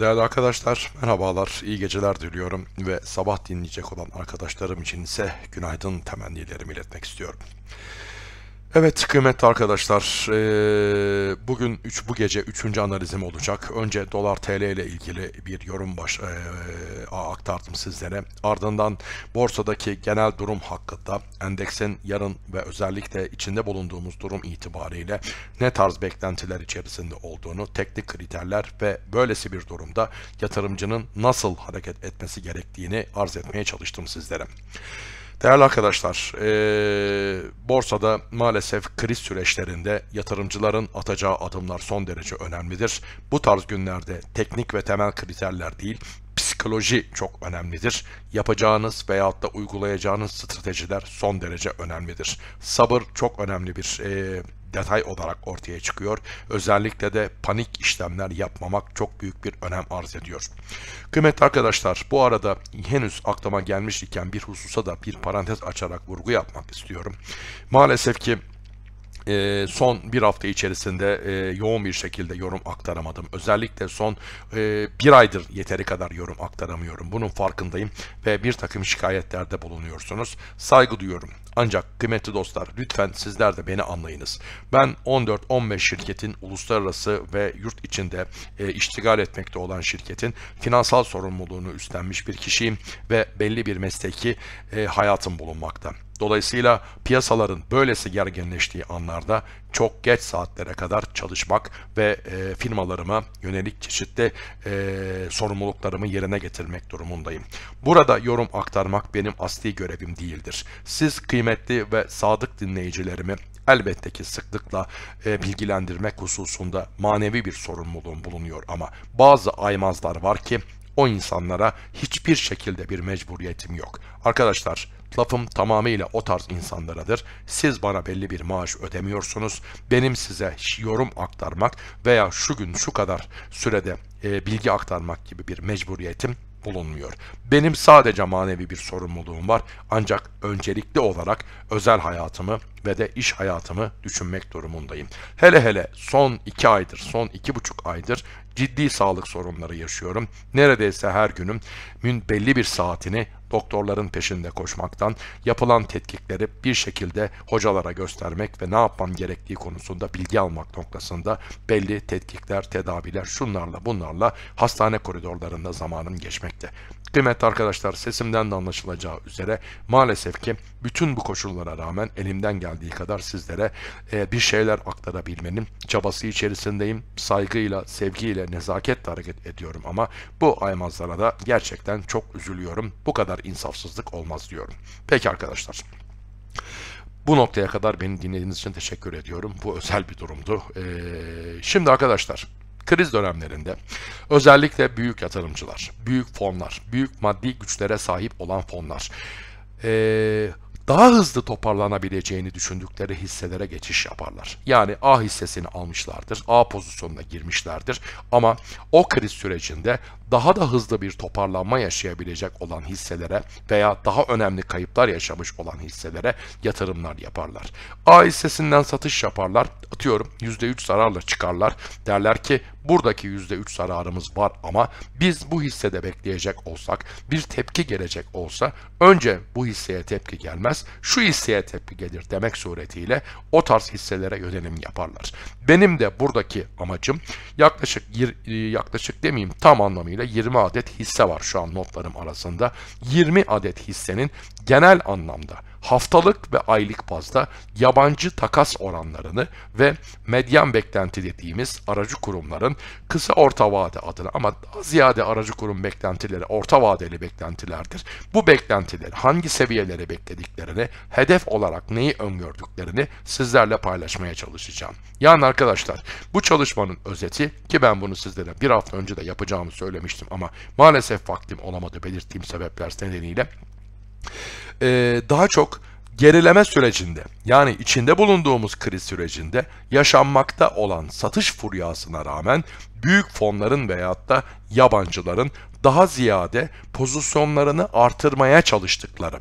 Değerli arkadaşlar, merhabalar, iyi geceler diliyorum ve sabah dinleyecek olan arkadaşlarım için ise günaydın temennilerimi iletmek istiyorum. Evet kıymetli arkadaşlar, bugün bu gece 3. analizim olacak. Önce dolar TL ile ilgili bir yorum aktardım sizlere. Ardından borsadaki genel durum hakkında, endeksin yarın ve özellikle içinde bulunduğumuz durum itibariyle ne tarz beklentiler içerisinde olduğunu, teknik kriterler ve böylesi bir durumda yatırımcının nasıl hareket etmesi gerektiğini arz etmeye çalıştım sizlere. Değerli arkadaşlar, borsada maalesef kriz süreçlerinde yatırımcıların atacağı adımlar son derece önemlidir. Bu tarz günlerde teknik ve temel kriterler değil, psikoloji çok önemlidir. Yapacağınız veyahut da uygulayacağınız stratejiler son derece önemlidir. Sabır çok önemli bir detay olarak ortaya çıkıyor. Özellikle de panik işlemler yapmamak çok büyük bir önem arz ediyor. Kıymetli arkadaşlar, bu arada henüz aklıma gelmiş iken bir hususa da bir parantez açarak vurgu yapmak istiyorum. Maalesef ki son bir hafta içerisinde yoğun bir şekilde yorum aktaramadım. Özellikle son bir aydır yeteri kadar yorum aktaramıyorum. Bunun farkındayım ve bir takım şikayetlerde bulunuyorsunuz. Saygı duyuyorum. Ancak kıymetli dostlar, lütfen sizler de beni anlayınız. Ben 14-15 şirketin uluslararası ve yurt içinde iştigal etmekte olan şirketin finansal sorumluluğunu üstlenmiş bir kişiyim ve belli bir mesleki hayatım bulunmakta. Dolayısıyla piyasaların böylesi gerginleştiği anlarda çok geç saatlere kadar çalışmak ve firmalarıma yönelik çeşitli sorumluluklarımı yerine getirmek durumundayım. Burada yorum aktarmak benim asli görevim değildir. Siz kıymetli ve sadık dinleyicilerimi elbette ki sıklıkla bilgilendirmek hususunda manevi bir sorumluluğum bulunuyor ama bazı aymazlar var ki o insanlara hiçbir şekilde bir mecburiyetim yok. Arkadaşlar, lafım tamamıyla o tarz insanlaradır. Siz bana belli bir maaş ödemiyorsunuz. Benim size yorum aktarmak veya şu gün şu kadar sürede bilgi aktarmak gibi bir mecburiyetim bulunmuyor. Benim sadece manevi bir sorumluluğum var. Ancak öncelikli olarak özel hayatımı ve de iş hayatımı düşünmek durumundayım. Hele son iki buçuk aydır ciddi sağlık sorunları yaşıyorum. Neredeyse her günümün belli bir saatini doktorların peşinde koşmaktan, yapılan tetkikleri bir şekilde hocalara göstermek ve ne yapmam gerektiği konusunda bilgi almak noktasında belli tetkikler, tedaviler, şunlarla bunlarla hastane koridorlarında zamanım geçmekte. Kıymetli arkadaşlar, sesimden de anlaşılacağı üzere maalesef ki bütün bu koşullara rağmen elimden geldiği kadar sizlere bir şeyler aktarabilmenin çabası içerisindeyim. Saygıyla, sevgiyle, nezaketle hareket ediyorum ama bu aymazlara da gerçekten çok üzülüyorum. Bu kadar insafsızlık olmaz diyorum. Peki arkadaşlar, bu noktaya kadar beni dinlediğiniz için teşekkür ediyorum. Bu özel bir durumdu. Şimdi arkadaşlar, kriz dönemlerinde özellikle büyük yatırımcılar, büyük fonlar, büyük maddi güçlere sahip olan fonlar daha hızlı toparlanabileceğini düşündükleri hisselere geçiş yaparlar. Yani A hissesini almışlardır, A pozisyonuna girmişlerdir ama o kriz sürecinde daha da hızlı bir toparlanma yaşayabilecek olan hisselere veya daha önemli kayıplar yaşamış olan hisselere yatırımlar yaparlar. A hissesinden satış yaparlar, atıyorum %3 zararla çıkarlar, derler ki buradaki %3 zararımız var ama biz bu hissede bekleyecek olsak, bir tepki gelecek olsa önce bu hisseye tepki gelmez, şu hisseye tepki gelir demek suretiyle o tarz hisselere yönelim yaparlar. Benim de buradaki amacım yaklaşık demeyeyim tam anlamıyla 20 adet hisse var şu an notlarım arasında. 20 adet hissenin genel anlamda haftalık ve aylık bazda yabancı takas oranlarını ve medyan beklenti dediğimiz aracı kurumların kısa orta vade adına ama daha ziyade aracı kurum beklentileri orta vadeli beklentilerdir. Bu beklentileri hangi seviyeleri beklediklerini, hedef olarak neyi öngördüklerini sizlerle paylaşmaya çalışacağım. Yani arkadaşlar, bu çalışmanın özeti ki ben bunu sizlere bir hafta önce de yapacağımı söylemiştim ama maalesef vaktim olamadı belirttiğim sebepler nedeniyle. Daha çok gerileme sürecinde, yani içinde bulunduğumuz kriz sürecinde yaşanmakta olan satış furyasına rağmen büyük fonların veyahut da yabancıların daha ziyade pozisyonlarını artırmaya çalıştıkları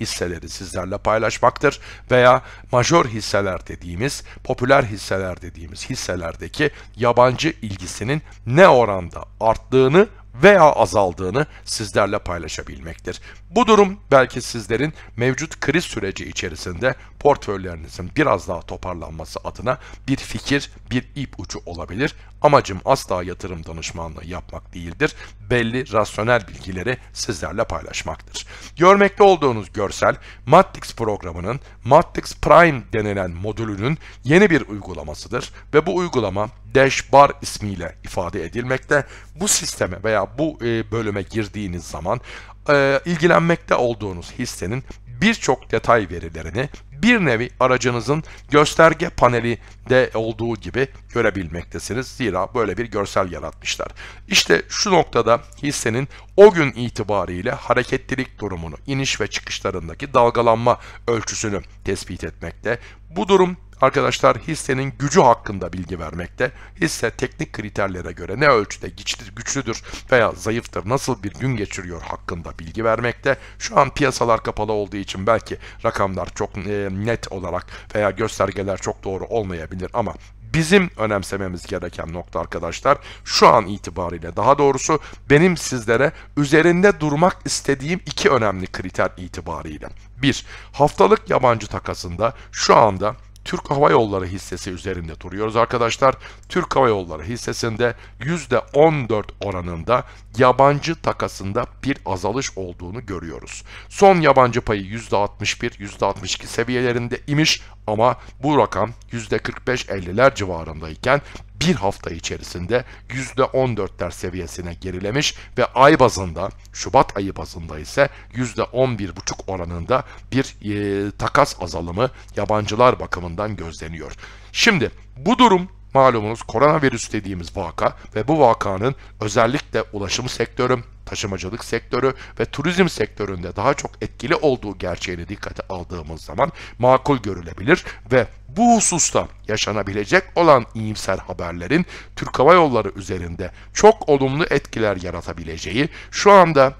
hisseleri sizlerle paylaşmaktır veya majör hisseler dediğimiz, popüler hisseler dediğimiz hisselerdeki yabancı ilgisinin ne oranda arttığını veya azaldığını sizlerle paylaşabilmektir. Bu durum belki sizlerin mevcut kriz süreci içerisinde portföylerinizin biraz daha toparlanması adına bir fikir, bir ipucu olabilir. Amacım asla yatırım danışmanlığı yapmak değildir. Belli rasyonel bilgileri sizlerle paylaşmaktır. Görmekte olduğunuz görsel, Matrix programının, Matrix Prime denilen modülünün yeni bir uygulamasıdır ve bu uygulama Dash Bar ismiyle ifade edilmekte. Bu sisteme veya bu bölüme girdiğiniz zaman ilgilenmekte olduğunuz hissenin birçok detay verilerini bir nevi aracınızın gösterge panelinde olduğu gibi görebilmektesiniz. Zira böyle bir görsel yaratmışlar. İşte şu noktada hissenin o gün itibariyle hareketlilik durumunu, iniş ve çıkışlarındaki dalgalanma ölçüsünü tespit etmekte. Bu durum arkadaşlar hissenin gücü hakkında bilgi vermekte. Hisse teknik kriterlere göre ne ölçüde güçlüdür veya zayıftır, nasıl bir gün geçiriyor hakkında bilgi vermekte. Şu an piyasalar kapalı olduğu için belki rakamlar çok net olarak veya göstergeler çok doğru olmayabilir ama bizim önemsememiz gereken nokta arkadaşlar şu an itibariyle, daha doğrusu benim sizlere üzerinde durmak istediğim iki önemli kriter itibariyle. Bir, haftalık yabancı takasında şu anda Türk Hava Yolları hissesi üzerinde duruyoruz arkadaşlar. Türk Hava Yolları hissesinde %14 oranında yabancı takasında bir azalış olduğunu görüyoruz. Son yabancı payı %61, %62 seviyelerinde imiş ama bu rakam %45-50'ler civarındayken bir hafta içerisinde %14'ler seviyesine gerilemiş ve ay bazında, Şubat ayı bazında ise %11,5 oranında bir takas azalımı yabancılar bakımından gözleniyor. Şimdi bu durum, malumunuz koronavirüs dediğimiz vaka ve bu vakanın özellikle ulaşım sektörü, taşımacılık sektörü ve turizm sektöründe daha çok etkili olduğu gerçeğini dikkate aldığımız zaman makul görülebilir ve bu hususta yaşanabilecek olan iyimser haberlerin Türk Hava Yolları üzerinde çok olumlu etkiler yaratabileceği, şu anda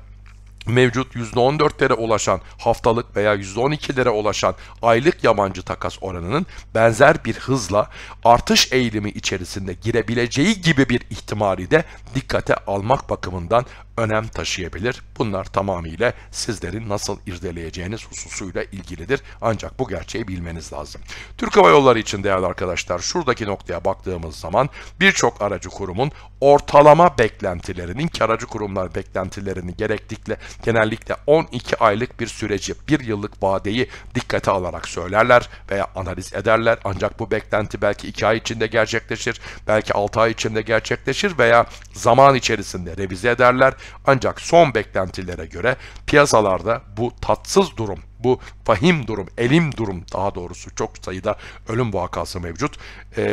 mevcut %14'lere ulaşan haftalık veya %12'lere ulaşan aylık yabancı takas oranının benzer bir hızla artış eğilimi içerisinde girebileceği gibi bir ihtimali de dikkate almak bakımından önem taşıyabilir. Bunlar tamamıyla sizlerin nasıl irdeleyeceğiniz hususuyla ilgilidir. Ancak bu gerçeği bilmeniz lazım. Türk Hava Yolları için değerli arkadaşlar şuradaki noktaya baktığımız zaman birçok aracı kurumun ortalama beklentilerinin, karacı kurumlar beklentilerini genellikle 12 aylık bir süreci, 1 yıllık vadeyi dikkate alarak söylerler veya analiz ederler. Ancak bu beklenti belki 2 ay içinde gerçekleşir, belki 6 ay içinde gerçekleşir veya zaman içerisinde revize ederler. Ancak son beklentilere göre piyasalarda bu tatsız durum, bu vahim durum, elim durum, daha doğrusu çok sayıda ölüm vakası mevcut.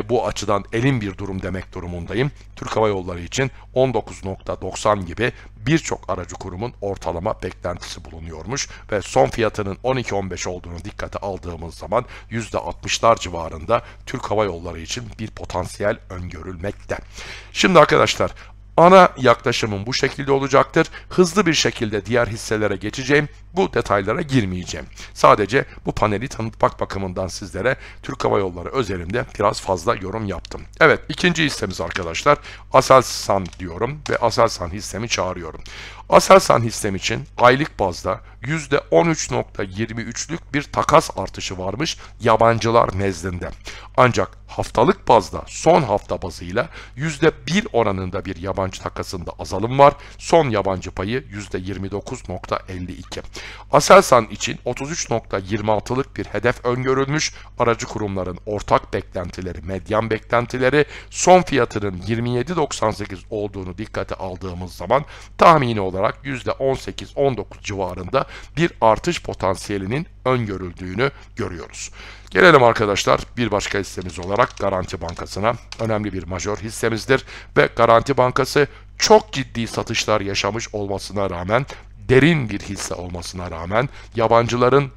Bu açıdan elim bir durum demek durumundayım. Türk Hava Yolları için 19.90 gibi birçok aracı kurumun ortalama beklentisi bulunuyormuş ve son fiyatının 12-15 olduğunu dikkate aldığımız zaman %60'lar civarında Türk Hava Yolları için bir potansiyel öngörülmekte. Şimdi arkadaşlar, ana yaklaşımım bu şekilde olacaktır. Hızlı bir şekilde diğer hisselere geçeceğim. Bu detaylara girmeyeceğim. Sadece bu paneli tanıtmak bakımından sizlere Türk Hava Yolları özelimde biraz fazla yorum yaptım. Evet, ikinci hissemiz arkadaşlar Aselsan diyorum ve Aselsan hissemi çağırıyorum. Aselsan hissem için aylık bazda %13.23'lük bir takas artışı varmış yabancılar nezdinde. Ancak haftalık bazda, son hafta bazıyla %1 oranında bir yabancı takasında azalım var. Son yabancı payı %29.52. Aselsan için 33.26'lık bir hedef öngörülmüş. Aracı kurumların ortak beklentileri, medyan beklentileri, son fiyatının 27.98 olduğunu dikkate aldığımız zaman tahmini olarak %18-19 civarında bir artış potansiyelinin öngörüldüğünü görüyoruz. Gelelim arkadaşlar bir başka hissemiz olarak Garanti Bankası'na. Önemli bir majör hissemizdir ve Garanti Bankası çok ciddi satışlar yaşamış olmasına rağmen, derin bir hisse olmasına rağmen yabancıların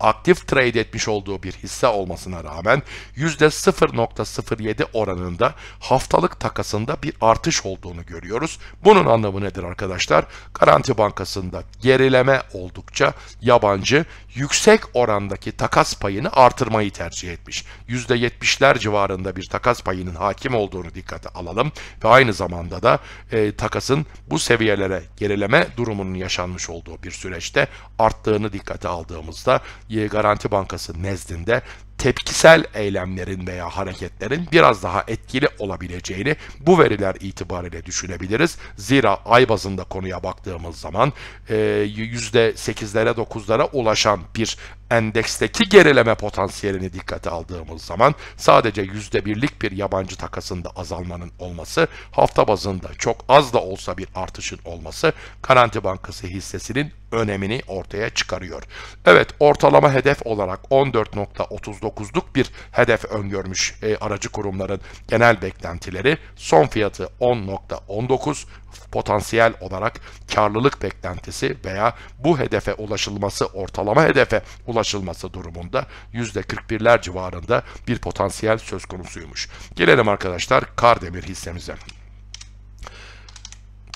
aktif trade etmiş olduğu bir hisse olmasına rağmen %0.07 oranında haftalık takasında bir artış olduğunu görüyoruz. Bunun anlamı nedir arkadaşlar? Garanti Bankası'nda gerileme oldukça yabancı yüksek orandaki takas payını artırmayı tercih etmiş. %70'ler civarında bir takas payının hakim olduğunu dikkate alalım ve aynı zamanda da takasın bu seviyelere gerileme durumunun yaşanmış olduğu bir süreçte arttığını dikkate aldığımızda Garanti Bankası nezdinde tepkisel eylemlerin veya hareketlerin biraz daha etkili olabileceğini bu veriler itibariyle düşünebiliriz. Zira ay bazında konuya baktığımız zaman %8'lere 9'lara ulaşan bir endeksteki gerileme potansiyelini dikkate aldığımız zaman sadece %1'lik bir yabancı takasında azalmanın olması, hafta bazında çok az da olsa bir artışın olması Garanti Bankası hissesinin önemini ortaya çıkarıyor. Evet, ortalama hedef olarak 14.39'luk bir hedef öngörmüş aracı kurumların genel beklentileri. Son fiyatı 10.19, potansiyel olarak karlılık beklentisi veya bu hedefe ulaşılması, ortalama hedefe ulaşılması durumunda %41'ler civarında bir potansiyel söz konusuymuş. Gelelim arkadaşlar Kardemir hissemize.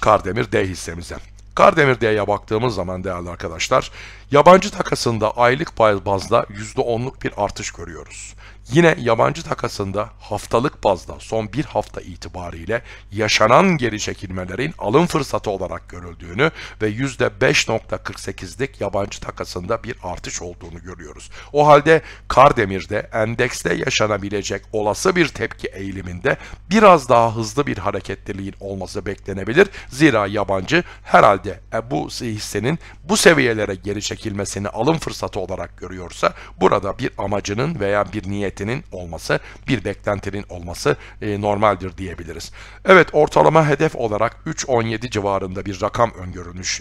Kardemir D hissemize. Kardemir D'ye baktığımız zaman değerli arkadaşlar, yabancı takasında aylık bazda %10'luk bir artış görüyoruz. Yine yabancı takasında haftalık bazda son bir hafta itibariyle yaşanan geri çekilmelerin alım fırsatı olarak görüldüğünü ve %5.48'lik yabancı takasında bir artış olduğunu görüyoruz. O halde Kardemir'de endekste yaşanabilecek olası bir tepki eğiliminde biraz daha hızlı bir hareketliliğin olması beklenebilir. Zira yabancı herhalde bu hissenin bu seviyelere geri çekilmesini alım fırsatı olarak görüyorsa burada bir amacının veya bir niyetinin olması, bir beklentinin olması normaldir diyebiliriz. Evet, ortalama hedef olarak 3.17 civarında bir rakam öngörülmüş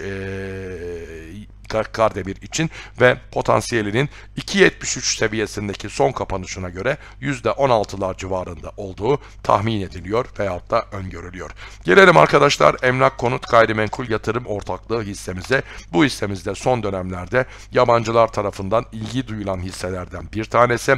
Kardemir için ve potansiyelinin 2.73 seviyesindeki son kapanışına göre %16'lar civarında olduğu tahmin ediliyor veyahut da öngörülüyor. Gelelim arkadaşlar Emlak Konut Gayrimenkul Yatırım Ortaklığı hissemize. Bu hissemizde son dönemlerde yabancılar tarafından ilgi duyulan hisselerden bir tanesi.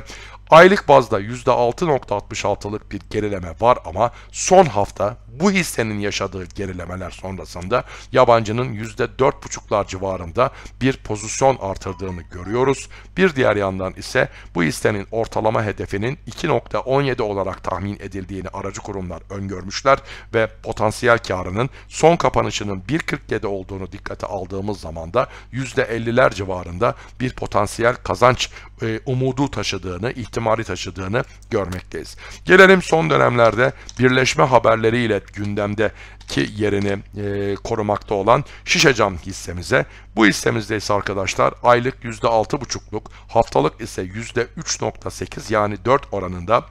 Aylık bazda %6.66'lık bir gerileme var ama son hafta bu hissenin yaşadığı gerilemeler sonrasında yabancının %4.5'lar civarında bir pozisyon artırdığını görüyoruz. Bir diğer yandan ise bu hissenin ortalama hedefinin 2.17 olarak tahmin edildiğini aracı kurumlar öngörmüşler ve potansiyel karının son kapanışının 1.47 olduğunu dikkate aldığımız zaman da %50'ler civarında bir potansiyel kazanç umudu taşıdığını, ihtimali taşıdığını görmekteyiz. Gelelim son dönemlerde birleşme haberleriyle gündemdeki yerini korumakta olan Şişecam hissemize. Bu hissemizde ise arkadaşlar aylık %6.5'luk, haftalık ise %3.8 yani 4 oranında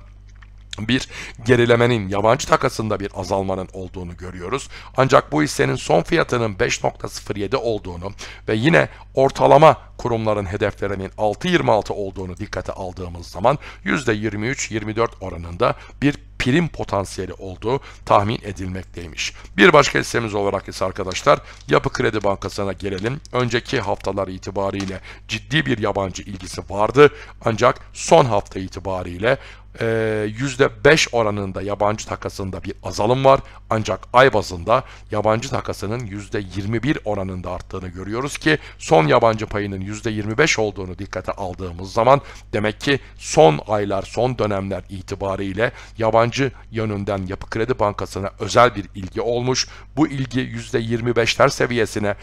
bir gerilemenin, yabancı takasında bir azalmanın olduğunu görüyoruz. Ancak bu hissenin son fiyatının 5.07 olduğunu ve yine ortalama kurumların hedeflerinin 6.26 olduğunu dikkate aldığımız zaman %23-24 oranında bir prim potansiyeli olduğu tahmin edilmekteymiş. Bir başka hissemiz olarak ise arkadaşlar Yapı Kredi Bankası'na gelelim. Önceki haftalar itibariyle ciddi bir yabancı ilgisi vardı. Ancak son hafta itibariyle %5 oranında yabancı takasında bir azalım var. Ancak ay bazında yabancı takasının %21 oranında arttığını görüyoruz ki son yabancı payının %25 olduğunu dikkate aldığımız zaman demek ki son aylar, son dönemler itibariyle yabancı yönünden Yapı Kredi Bankası'na özel bir ilgi olmuş. Bu ilgi %25'ler seviyesine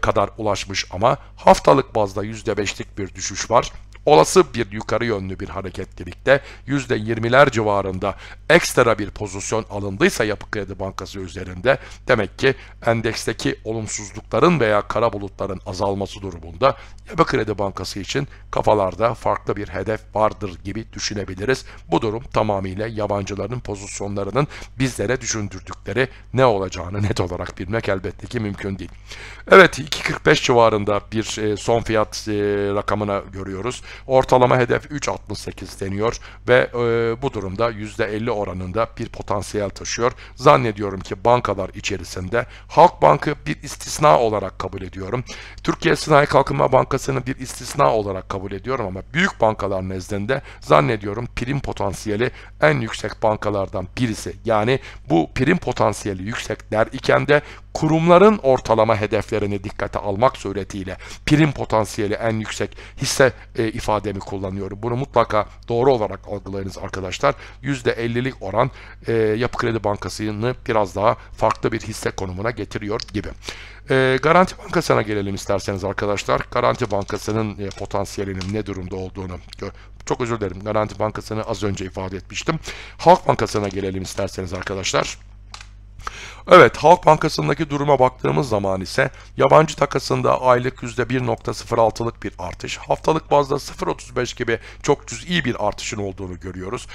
kadar ulaşmış ama haftalık bazda %5'lik bir düşüş var. Olası bir yukarı yönlü bir hareketlilikte %20'ler civarında ekstra bir pozisyon alındıysa Yapı Kredi Bankası üzerinde demek ki endeksteki olumsuzlukların veya kara bulutların azalması durumunda Yapı Kredi Bankası için kafalarda farklı bir hedef vardır gibi düşünebiliriz. Bu durum tamamıyla yabancıların pozisyonlarının bizlere düşündürdükleri ne olacağını net olarak bilmek elbette ki mümkün değil. Evet, 2.45 civarında bir son fiyat rakamına görüyoruz. Ortalama hedef 3.68 deniyor ve bu durumda %50 oranında bir potansiyel taşıyor. Zannediyorum ki bankalar içerisinde Halk Bankı bir istisna olarak kabul ediyorum. Türkiye Sanayi Kalkınma Bankası'nı bir istisna olarak kabul ediyorum ama büyük bankalar nezdinde zannediyorum prim potansiyeli en yüksek bankalardan birisi. Yani bu prim potansiyeli yüksek der iken de kurumların ortalama hedeflerini dikkate almak suretiyle prim potansiyeli en yüksek hisse ifademi kullanıyorum. Bunu mutlaka doğru olarak algılayınız arkadaşlar. %50'lik oran Yapı Kredi Bankası'nı biraz daha farklı bir hisse konumuna getiriyor gibi. Garanti Bankası'na gelelim isterseniz arkadaşlar. Garanti Bankası'nın potansiyelinin ne durumda olduğunu çok özür dilerim. Garanti Bankası'nı az önce ifade etmiştim. Halk Bankası'na gelelim isterseniz arkadaşlar. Evet, Halk Bankası'ndaki duruma baktığımız zaman ise yabancı takasında aylık %1.06'lık bir artış, haftalık bazda 0.35 gibi çok cüz'i bir artışın olduğunu görüyoruz.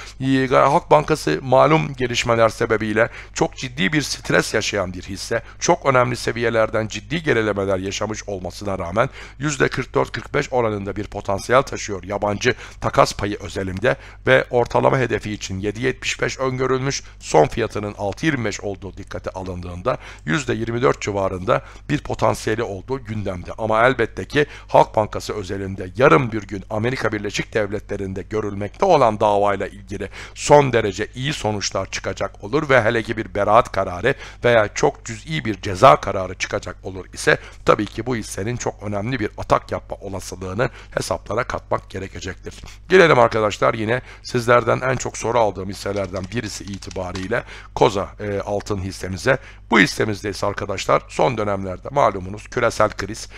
Halk Bankası malum gelişmeler sebebiyle çok ciddi bir stres yaşayan bir hisse, çok önemli seviyelerden ciddi gerilemeler yaşamış olmasına rağmen %44-45 oranında bir potansiyel taşıyor yabancı takas payı özelinde ve ortalama hedefi için 7.75 öngörülmüş, son fiyatının 6.25 olduğu dikkate alındığında %24 civarında bir potansiyeli olduğu gündemde. Ama elbette ki Halk Bankası özelinde yarın bir gün Amerika Birleşik Devletleri'nde görülmekte olan davayla ilgili son derece iyi sonuçlar çıkacak olur ve hele ki bir beraat kararı veya çok cüz'i bir ceza kararı çıkacak olur ise tabii ki bu hissenin çok önemli bir atak yapma olasılığını hesaplara katmak gerekecektir. Gelelim arkadaşlar yine sizlerden en çok soru aldığım hisselerden birisi itibariyle Koza Altın hissemiz. Bu hissemizde ise arkadaşlar son dönemlerde malumunuz küresel kriz,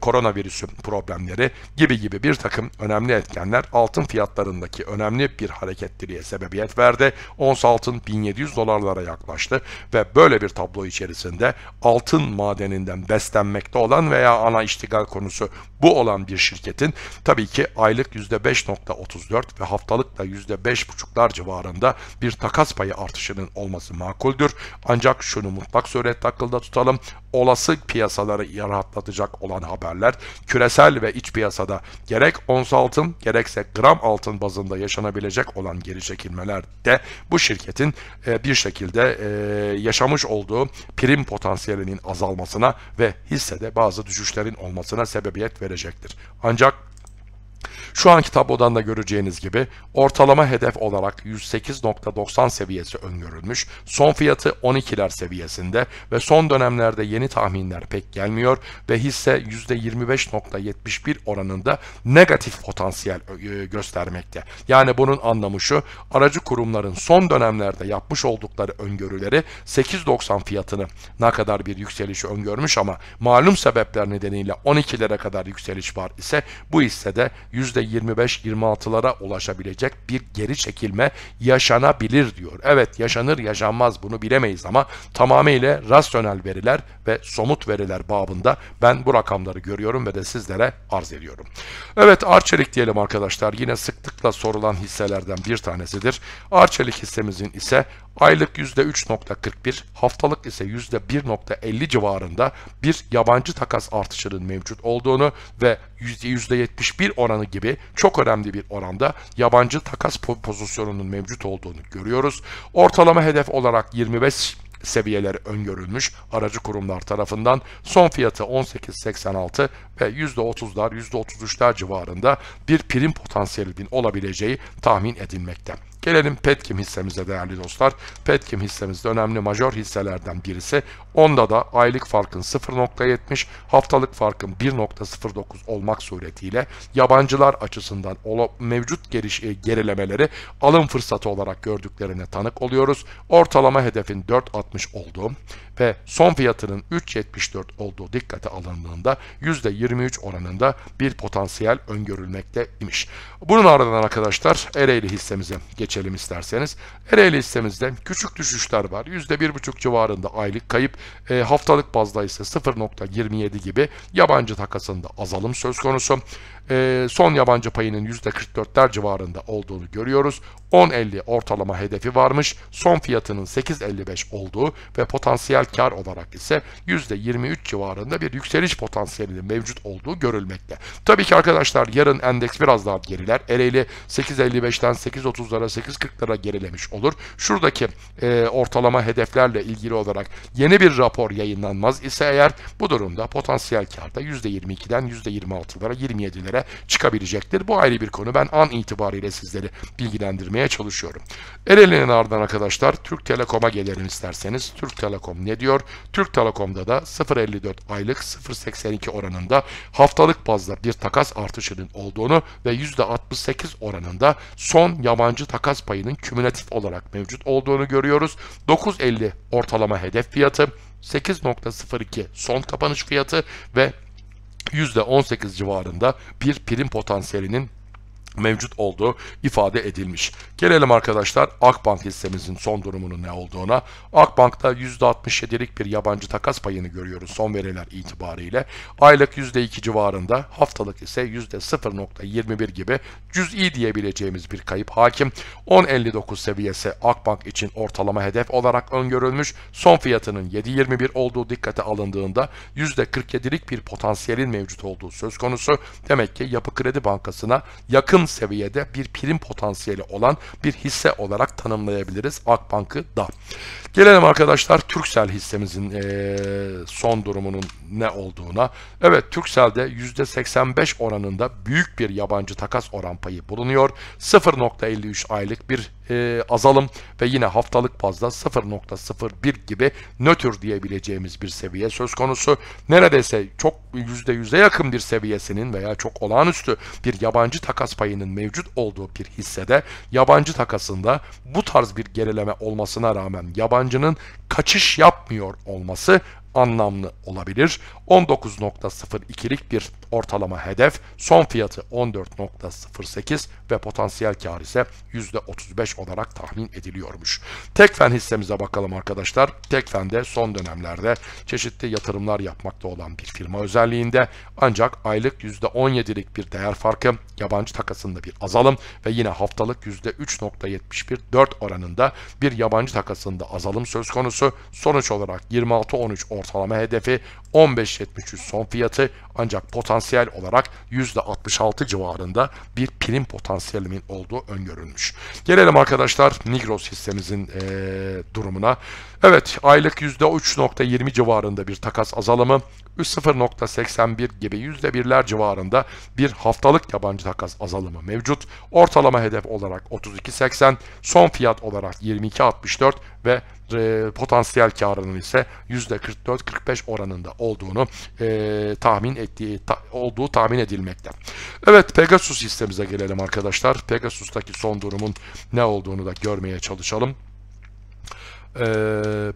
koronavirüsün problemleri gibi bir takım önemli etkenler altın fiyatlarındaki önemli bir hareketliliğe sebebiyet verdi. Ons altın 1700 dolarlara yaklaştı ve böyle bir tablo içerisinde altın madeninden beslenmekte olan veya ana iştigal konusu bu olan bir şirketin tabii ki aylık %5.34 ve haftalık da %5.5'lar civarında bir takas payı artışının olması makuldür. Ancak şunu mutlak surette akılda tutalım. Olası piyasaları rahatlatacak olan haberler küresel ve iç piyasada gerek ons altın gerekse gram altın bazında yaşanabilecek olan geri çekilmeler de bu şirketin bir şekilde yaşamış olduğu prim potansiyelinin azalmasına ve hissede bazı düşüşlerin olmasına sebebiyet verecektir. Ancak şu anki tablodan da göreceğiniz gibi ortalama hedef olarak 108.90 seviyesi öngörülmüş, son fiyatı 12'ler seviyesinde ve son dönemlerde yeni tahminler pek gelmiyor ve hisse %25.71 oranında negatif potansiyel göstermekte. Yani bunun anlamı şu, aracı kurumların son dönemlerde yapmış oldukları öngörüleri 8.90 fiyatını ne kadar bir yükselişi öngörmüş ama malum sebepler nedeniyle 12'lere kadar yükseliş var ise bu hissede %25-26'lara ulaşabilecek bir geri çekilme yaşanabilir diyor. Evet, yaşanır yaşanmaz bunu bilemeyiz ama tamamıyla rasyonel veriler ve somut veriler babında ben bu rakamları görüyorum ve de sizlere arz ediyorum. Evet, Arçelik diyelim arkadaşlar, yine sıklıkla sorulan hisselerden bir tanesidir. Arçelik hissemizin ise aylık %3.41, haftalık ise %1.50 civarında bir yabancı takas artışının mevcut olduğunu ve %71 oranı gibi çok önemli bir oranda yabancı takas pozisyonunun mevcut olduğunu görüyoruz. Ortalama hedef olarak 25 seviyeleri öngörülmüş aracı kurumlar tarafından, son fiyatı 18.86 ve %30'lar %33'ler civarında bir prim potansiyelinin olabileceği tahmin edilmekte. Gelelim Petkim hissemize değerli dostlar. Petkim hissemizde önemli majör hisselerden birisi. Onda da aylık farkın 0.70, haftalık farkın 1.09 olmak suretiyle yabancılar açısından mevcut gerilemeleri alım fırsatı olarak gördüklerine tanık oluyoruz. Ortalama hedefin 4.60 olduğu ve son fiyatının 3.74 olduğu dikkate alındığında %23 oranında bir potansiyel öngörülmekteymiş. Bunun ardından arkadaşlar Ereğli hissemize geçelim isterseniz. Ereğli hissemizde küçük düşüşler var. %1.5 civarında aylık kayıp, haftalık bazda ise 0.27 gibi yabancı takasında azalım söz konusu. Son yabancı payının %44'ler civarında olduğunu görüyoruz. 10.50 ortalama hedefi varmış. Son fiyatının 8.55 olduğu ve potansiyel kar olarak ise %23 civarında bir yükseliş potansiyelinin mevcut olduğu görülmekte. Tabii ki arkadaşlar yarın endeks biraz daha geriler. Ereğli 8.55'ten 8.30'lara 8.40'lara gerilemiş olur. Şuradaki ortalama hedeflerle ilgili olarak yeni bir rapor yayınlanmaz ise eğer, bu durumda potansiyel karda %22'den %26'lara 27'lere çıkabilecektir. Bu ayrı bir konu. Ben an itibariyle sizleri bilgilendirmeye çalışıyorum. Ereğli'nin ardından arkadaşlar Türk Telekom'a gelelim isterseniz. Türk Telekom ne diyor? Türk Telekom'da da 0.54 aylık 0.82 oranında haftalık bazda bir takas artışının olduğunu ve %68 oranında son yabancı takas payının kümülatif olarak mevcut olduğunu görüyoruz. 9.50 ortalama hedef fiyatı, 8.02 son kapanış fiyatı ve %18 civarında bir prim potansiyelinin mevcut olduğu ifade edilmiş. Gelelim arkadaşlar Akbank hissemizin son durumunun ne olduğuna. Akbank'ta %67'lik bir yabancı takas payını görüyoruz son veriler itibariyle. Aylık %2 civarında, haftalık ise %0.21 gibi cüz'i diyebileceğimiz bir kayıp hakim. 10.59 seviyesi Akbank için ortalama hedef olarak öngörülmüş. Son fiyatının 7.21 olduğu dikkate alındığında %47'lik bir potansiyelin mevcut olduğu söz konusu. Demek ki Yapı Kredi Bankası'na yakın seviyede bir prim potansiyeli olan bir hisse olarak tanımlayabiliriz Akbank'ı da. Gelelim arkadaşlar Turkcell hissemizin son durumunun ne olduğuna. Evet, Turkcell'de %85 oranında büyük bir yabancı takas oran payı bulunuyor. 0.53 aylık bir azalım ve yine haftalık bazda 0.01 gibi nötr diyebileceğimiz bir seviye söz konusu. Neredeyse çok %100'e yakın bir seviyesinin veya çok olağanüstü bir yabancı takas payının mevcut olduğu bir hissede yabancı takasında bu tarz bir gerileme olmasına rağmen yabancının kaçış yapmıyor olması anlamlı olabilir. 19.02'lik bir ortalama hedef, son fiyatı 14.08 ve potansiyel kar ise %35 olarak tahmin ediliyormuş. Tekfen hissemize bakalım arkadaşlar. Tekfen'de son dönemlerde çeşitli yatırımlar yapmakta olan bir firma özelliğinde, ancak aylık %17'lik bir değer farkı, yabancı takasında bir azalım ve yine haftalık %3.71-4 oranında bir yabancı takasında azalım söz konusu. Sonuç olarak 26.13 ortalama hedefi, 15.73 son fiyatı, ancak potansiyel olarak %66 civarında bir prim potansiyelinin olduğu öngörülmüş. Gelelim arkadaşlar Niğros hissemizin durumuna. Evet, aylık %3.20 civarında bir takas azalımı, 0.81 gibi %1'ler civarında bir haftalık yabancı takas azalımı mevcut. Ortalama hedef olarak 32.80, son fiyat olarak 22.64 ve potansiyel karının ise %44-45 oranında olduğunu tahmin edilmekte. Evet, Pegasus hissemize gelelim arkadaşlar. Pegasus'taki son durumun ne olduğunu da görmeye çalışalım.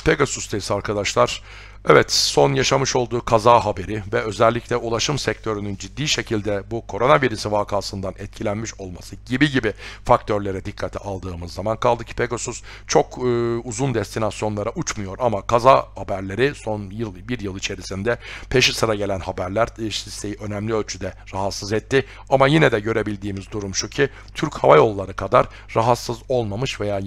Pegasus'tayız arkadaşlar. Evet, son yaşamış olduğu kaza haberi ve özellikle ulaşım sektörünün ciddi şekilde bu koronavirüs vakasından etkilenmiş olması gibi faktörlere dikkate aldığımız zaman, kaldı ki Pegasus çok uzun destinasyonlara uçmuyor ama kaza haberleri son bir yıl içerisinde peşi sıra gelen haberler hisseyi önemli ölçüde rahatsız etti. Ama yine de görebildiğimiz durum şu ki Türk Hava Yolları kadar rahatsız olmamış veya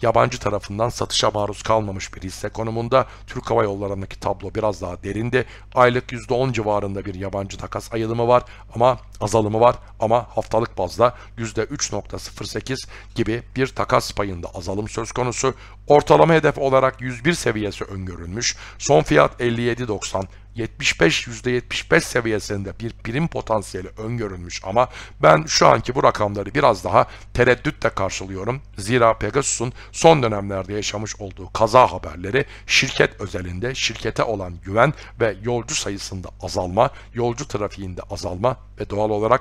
yabancı tarafından satışa maruz kalmamış bir hisse konumunda. Türk Hava Yollarındaki tablo biraz daha derinde. Aylık %10 civarında bir yabancı takas ayılımı var ama azalımı var, ama haftalık bazda %3.08 gibi bir takas payında azalım söz konusu. Ortalama hedef olarak 101 seviyesi öngörülmüş. Son fiyat 57.90. %75 seviyesinde bir prim potansiyeli öngörülmüş ama ben şu anki bu rakamları biraz daha tereddütle karşılıyorum. Zira Pegasus'un son dönemlerde yaşamış olduğu kaza haberleri şirket özelinde şirkete olan güven ve yolcu sayısında azalma, yolcu trafiğinde azalma ve doğal olarak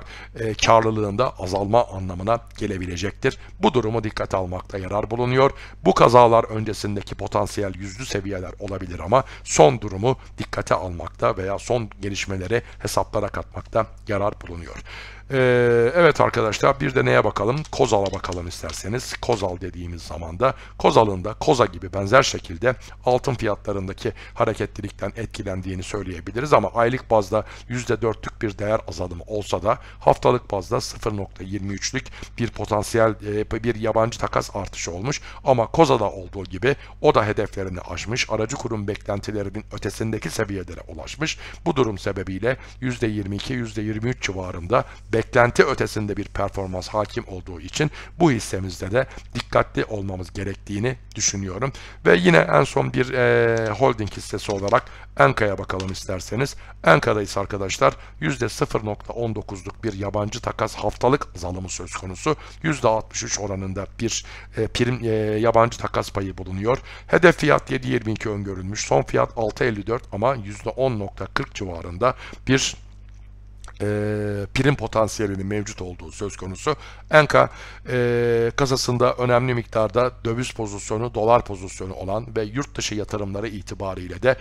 karlılığında azalma anlamına gelebilecektir. Bu durumu dikkate almakta yarar bulunuyor. Bu kazalar öncesindeki potansiyel yüzlü seviyeler olabilir ama son durumu dikkate almakta veya son gelişmeleri hesaplara katmakta yarar bulunuyor. Evet arkadaşlar, bir de neye bakalım? Kozal'a bakalım isterseniz. Kozal dediğimiz zaman da Kozal'ın da Koza gibi benzer şekilde altın fiyatlarındaki hareketlilikten etkilendiğini söyleyebiliriz ama aylık bazda %4'lük bir değer azalımı olsa da haftalık bazda 0.23'lük bir potansiyel bir yabancı takas artışı olmuş ama Koza'da olduğu gibi o da hedeflerini aşmış. Aracı kurum beklentilerinin ötesindeki seviyelere ulaşmış. Bu durum sebebiyle %22-%23 civarında beklenti ötesinde bir performans hakim olduğu için bu hissemizde de dikkatli olmamız gerektiğini düşünüyorum. Ve yine en son bir holding hissesi olarak Enka'ya bakalım isterseniz. Enka'dayız arkadaşlar. %0.19'luk bir yabancı takas haftalık azalımı söz konusu. %63 oranında bir prim yabancı takas payı bulunuyor. Hedef fiyat 7.22 öngörülmüş. Son fiyat 6.54 ama %10.40 civarında bir prim potansiyelinin mevcut olduğu söz konusu. Enka kasasında önemli miktarda döviz pozisyonu, dolar pozisyonu olan ve yurt dışı yatırımları itibariyle de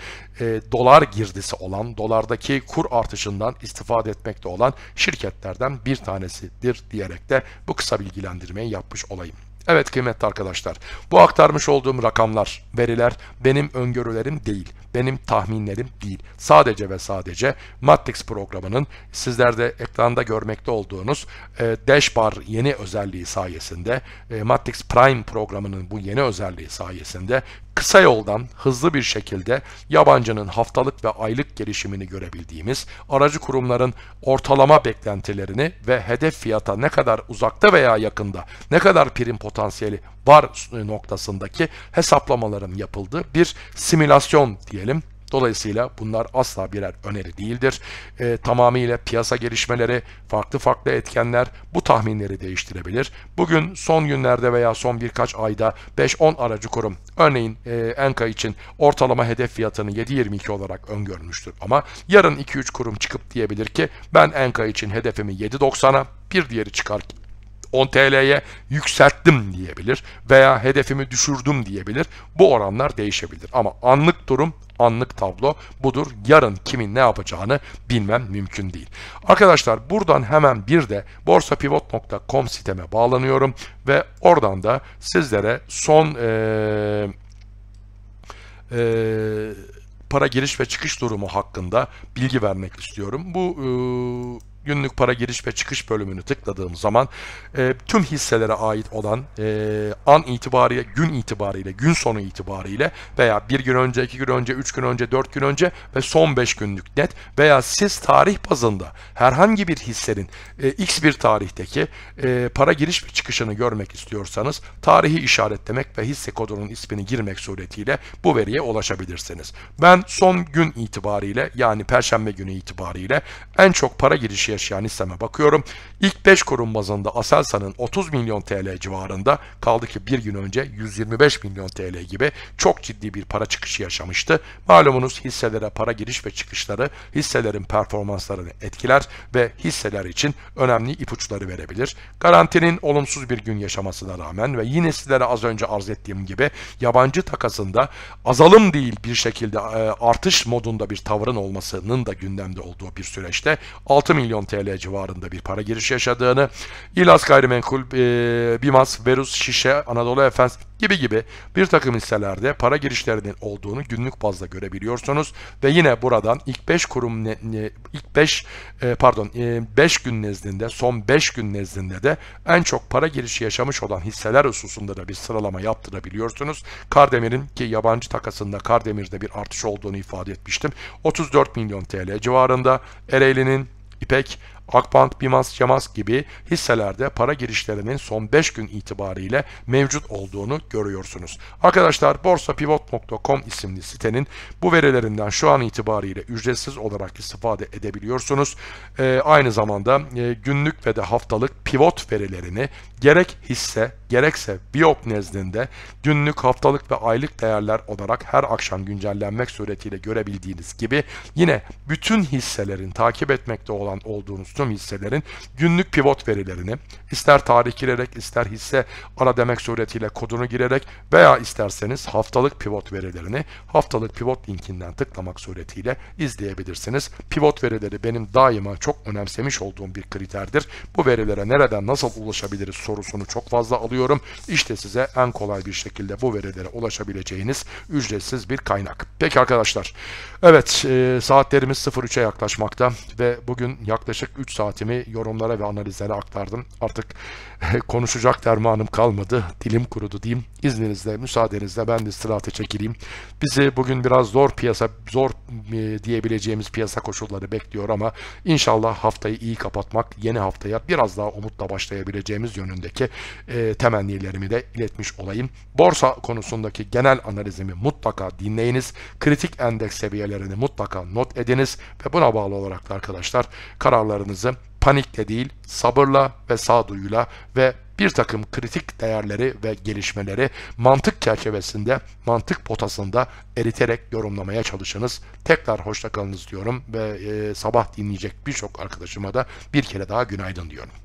dolar girdisi olan, dolardaki kur artışından istifade etmekte olan şirketlerden bir tanesidir diyerek de bu kısa bilgilendirmeyi yapmış olayım. Evet kıymetli arkadaşlar, bu aktarmış olduğum rakamlar, veriler benim öngörülerim değil, benim tahminlerim değil. Sadece ve sadece Matrix programının sizlerde ekranda görmekte olduğunuz Dash Bar yeni özelliği sayesinde, Matrix Prime programının bu yeni özelliği sayesinde kısa yoldan hızlı bir şekilde yabancının haftalık ve aylık gelişimini görebildiğimiz, aracı kurumların ortalama beklentilerini ve hedef fiyata ne kadar uzakta veya yakında, ne kadar prim potansiyeli var noktasındaki hesaplamaların yapıldığı bir simülasyon diyelim. Dolayısıyla bunlar asla birer öneri değildir. Tamamıyla piyasa gelişmeleri, farklı etkenler bu tahminleri değiştirebilir. Bugün son günlerde veya son birkaç ayda 5-10 aracı kurum, örneğin Enka için ortalama hedef fiyatını 7.22 olarak öngörmüştür. Ama yarın 2-3 kurum çıkıp diyebilir ki ben Enka için hedefimi 7.90'a, bir diğeri çıkar ki 10 TL'ye yükselttim diyebilir veya hedefimi düşürdüm diyebilir. Bu oranlar değişebilir ama anlık durum, anlık tablo budur. Yarın kimin ne yapacağını bilmem mümkün değil. Arkadaşlar buradan hemen bir de borsapivot.com siteme bağlanıyorum ve oradan da sizlere son para giriş ve çıkış durumu hakkında bilgi vermek istiyorum. Bu günlük para giriş ve çıkış bölümünü tıkladığım zaman tüm hisselere ait olan an itibariyle, gün itibariyle, gün sonu itibariyle veya bir gün önce, iki gün önce, üç gün önce, dört gün önce ve son 5 günlük net veya siz tarih bazında herhangi bir hissenin x bir tarihteki para giriş ve çıkışını görmek istiyorsanız tarihi işaretlemek ve hisse kodunun ismini girmek suretiyle bu veriye ulaşabilirsiniz. Ben son gün itibariyle, yani perşembe günü itibariyle en çok para girişi yaşayan hisseme bakıyorum. İlk 5 kurum bazında Aselsan'ın 30 milyon TL civarında, kaldı ki bir gün önce 125 milyon TL gibi çok ciddi bir para çıkışı yaşamıştı. Malumunuz hisselere para giriş ve çıkışları hisselerin performanslarını etkiler ve hisseler için önemli ipuçları verebilir. Garantinin olumsuz bir gün yaşamasına rağmen ve yine sizlere az önce arz ettiğim gibi yabancı takasında azalım değil bir şekilde artış modunda bir tavrın olmasının da gündemde olduğu bir süreçte 6 milyon TL civarında bir para giriş yaşadığını, İlas Gayrimenkul, Bimas, Verus, Şişe, Anadolu Efes gibi bir takım hisselerde para girişlerinin olduğunu günlük bazda görebiliyorsunuz ve yine buradan ilk 5 kurum, ilk 5 gün nezdinde, son 5 gün nezdinde de en çok para girişi yaşamış olan hisseler hususunda da bir sıralama yaptırabiliyorsunuz. Kardemir'in ki yabancı takasında Kardemir'de bir artış olduğunu ifade etmiştim. 34 milyon TL civarında, Ereğli'nin İpek, Akbank, Bimas, Cemas gibi hisselerde para girişlerinin son 5 gün itibariyle mevcut olduğunu görüyorsunuz. Arkadaşlar borsapivot.com isimli sitenin bu verilerinden şu an itibariyle ücretsiz olarak istifade edebiliyorsunuz. Aynı zamanda günlük ve de haftalık pivot verilerini gerek hisse gerekse biyop nezdinde günlük, haftalık ve aylık değerler olarak her akşam güncellenmek suretiyle görebildiğiniz gibi yine bütün hisselerin takip etmekte olduğunuz tüm hisselerin günlük pivot verilerini ister tarih girerek, ister hisse ara demek suretiyle kodunu girerek veya isterseniz haftalık pivot verilerini haftalık pivot linkinden tıklamak suretiyle izleyebilirsiniz. Pivot verileri benim daima çok önemsemiş olduğum bir kriterdir. Bu verilere nereden nasıl ulaşabiliriz sorusunu çok fazla alıyorum. İşte size en kolay bir şekilde bu verilere ulaşabileceğiniz ücretsiz bir kaynak. Peki arkadaşlar, evet saatlerimiz 03'e yaklaşmakta ve bugün yaklaşık 3 saatimi yorumlara ve analizlere aktardım. Artık konuşacak dermanım kalmadı, dilim kurudu diyeyim. İzninizle, müsaadenizle ben de istirahate çekileyim. Bizi bugün biraz zor diyebileceğimiz piyasa koşulları bekliyor ama inşallah haftayı iyi kapatmak, yeni haftaya biraz daha umutla başlayabileceğimiz yönündeki temennilerimi de iletmiş olayım. Borsa konusundaki genel analizimi mutlaka dinleyiniz. Kritik endeks seviyelerini mutlaka not ediniz ve buna bağlı olarak da arkadaşlar kararlarınızı panikle değil, sabırla ve sağduyuyla ve bir takım kritik değerleri ve gelişmeleri mantık çerçevesinde, mantık potasında eriterek yorumlamaya çalışınız. Tekrar hoşça kalınız diyorum ve sabah dinleyecek birçok arkadaşıma da bir kere daha günaydın diyorum.